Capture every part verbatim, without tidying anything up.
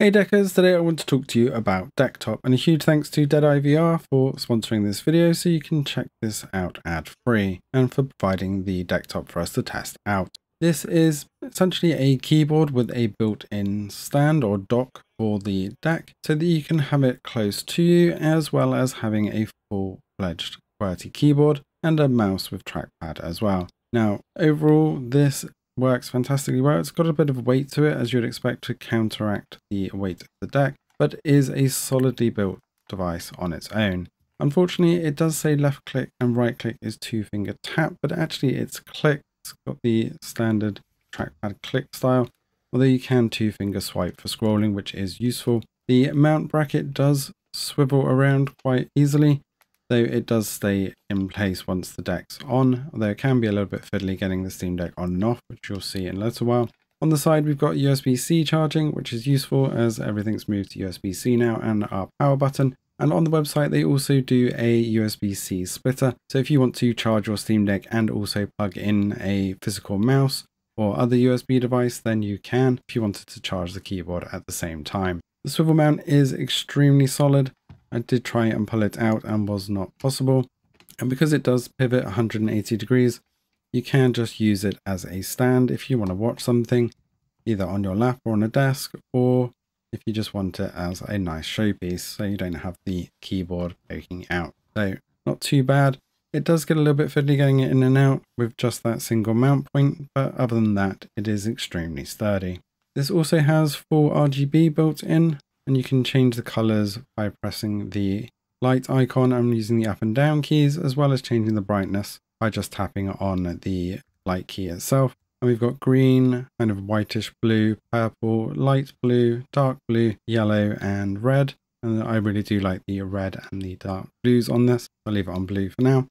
Hey Deckers, today I want to talk to you about Decktop, and a huge thanks to DeadEyeVR for sponsoring this video so you can check this out ad-free, and for providing the Decktop for us to test out. This is essentially a keyboard with a built-in stand or dock for the deck so that you can have it close to you, as well as having a full-fledged QWERTY keyboard and a mouse with trackpad as well. Now overall this works fantastically well. It's got a bit of weight to it, as you'd expect, to counteract the weight of the deck, but is a solidly built device on its own. Unfortunately, it does say left click and right click is two finger tap, but actually it's click. It's got the standard trackpad click style, although you can two finger swipe for scrolling, which is useful. The mount bracket does swivel around quite easily, though it does stay in place once the deck's on, although it can be a little bit fiddly getting the Steam Deck on and off, which you'll see in a little while. On the side we've got U S B C charging, which is useful as everything's moved to U S B C now, and our power button. And on the website they also do a U S B C splitter, so if you want to charge your Steam Deck and also plug in a physical mouse or other U S B device, then you can, if you wanted to charge the keyboard at the same time. The swivel mount is extremely solid. I did try and pull it out and was not possible, and because it does pivot one hundred eighty degrees, you can just use it as a stand if you want to watch something either on your lap or on a desk, or if you just want it as a nice showpiece so you don't have the keyboard poking out. So not too bad. It does get a little bit fiddly getting it in and out with just that single mount point, but other than that it is extremely sturdy. This also has full R G B built in, and you can change the colors by pressing the light icon and using the up and down keys, as well as changing the brightness by just tapping on the light key itself. And we've got green, kind of whitish blue, purple, light blue, dark blue, yellow and red. And I really do like the red and the dark blues on this. I'll leave it on blue for now.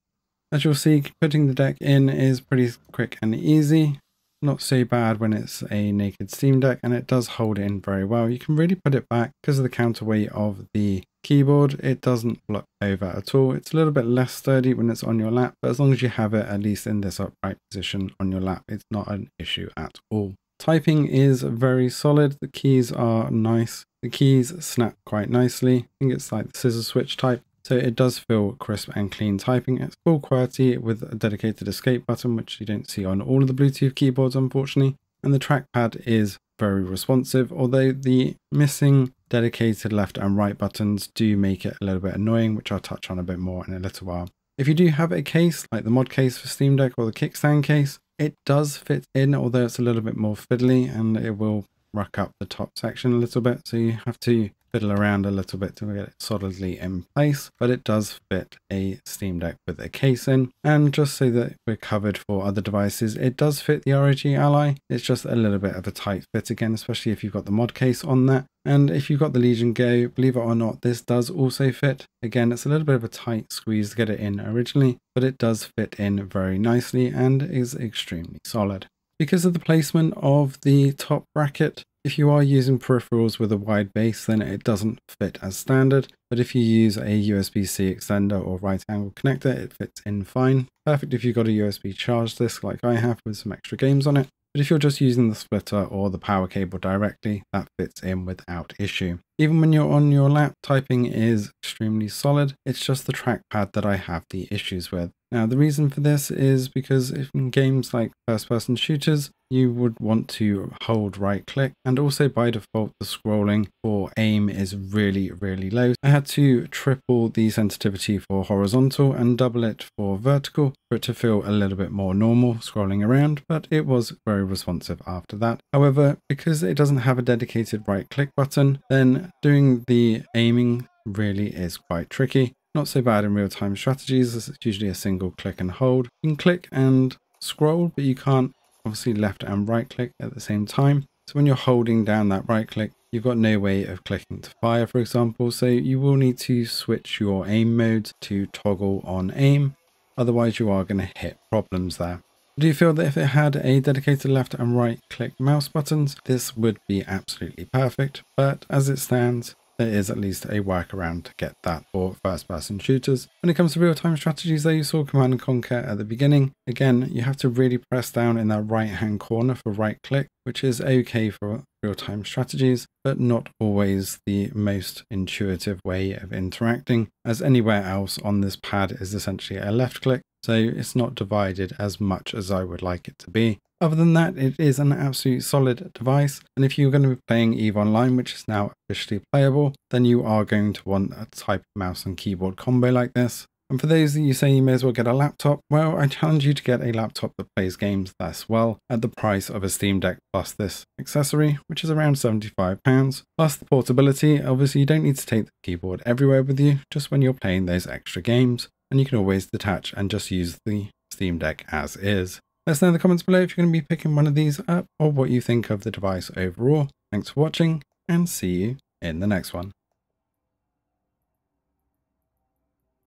As you'll see, putting the deck in is pretty quick and easy. Not so bad when it's a naked Steam Deck, and it does hold in very well. You can really put it back because of the counterweight of the keyboard. It doesn't flop over at all. It's a little bit less sturdy when it's on your lap, but as long as you have it at least in this upright position on your lap, it's not an issue at all. Typing is very solid. The keys are nice. The keys snap quite nicely. I think it's like the scissor switch type, so it does feel crisp and clean typing. It's full QWERTY with a dedicated escape button, which you don't see on all of the Bluetooth keyboards, unfortunately. And the trackpad is very responsive, although the missing dedicated left and right buttons do make it a little bit annoying, which I'll touch on a bit more in a little while. If you do have a case, like the mod case for Steam Deck or the kickstand case, it does fit in, although it's a little bit more fiddly and it will ruck up the top section a little bit, so you have to fiddle around a little bit to get it solidly in place. But it does fit a Steam Deck with a case in, and just so that we're covered for other devices, it does fit the R O G Ally. It's just a little bit of a tight fit again, especially if you've got the mod case on that, and if you've got the Legion Go, believe it or not, this does also fit. Again, it's a little bit of a tight squeeze to get it in originally, but it does fit in very nicely and is extremely solid. Because of the placement of the top bracket, if you are using peripherals with a wide base, then it doesn't fit as standard, but if you use a U S B C extender or right angle connector, it fits in fine. Perfect if you've got a U S B charge disc like I have with some extra games on it, but if you're just using the splitter or the power cable directly, that fits in without issue. Even when you're on your lap, typing is extremely solid. It's just the trackpad that I have the issues with. Now the reason for this is because in games like first person shooters, you would want to hold right click, and also by default the scrolling for aim is really really low. I had to triple the sensitivity for horizontal and double it for vertical for it to feel a little bit more normal scrolling around, but it was very responsive after that. However, because it doesn't have a dedicated right click button, then doing the aiming really is quite tricky. Not so bad in real-time strategies, as it's usually a single click and hold. You can click and scroll, but you can't obviously left and right click at the same time. So when you're holding down that right click, you've got no way of clicking to fire, for example, so you will need to switch your aim mode to toggle on aim, otherwise you are going to hit problems there. I do feel that if it had a dedicated left and right click mouse buttons, this would be absolutely perfect, but as it stands, there is at least a workaround to get that for first person shooters. When it comes to real time strategies though, you saw Command and Conquer at the beginning. Again, you have to really press down in that right hand corner for right click, which is okay for real time strategies, but not always the most intuitive way of interacting, as anywhere else on this pad is essentially a left click. So it's not divided as much as I would like it to be. Other than that, it is an absolute solid device, and if you're going to be playing EVE Online, which is now officially playable, then you are going to want a type of mouse and keyboard combo like this. And for those that you say you may as well get a laptop, well, I challenge you to get a laptop that plays games less well at the price of a Steam Deck plus this accessory, which is around seventy-five pounds. Plus the portability, obviously you don't need to take the keyboard everywhere with you, just when you're playing those extra games, and you can always detach and just use the Steam Deck as is. Let us know in the comments below if you're going to be picking one of these up or what you think of the device overall. Thanks for watching, and see you in the next one.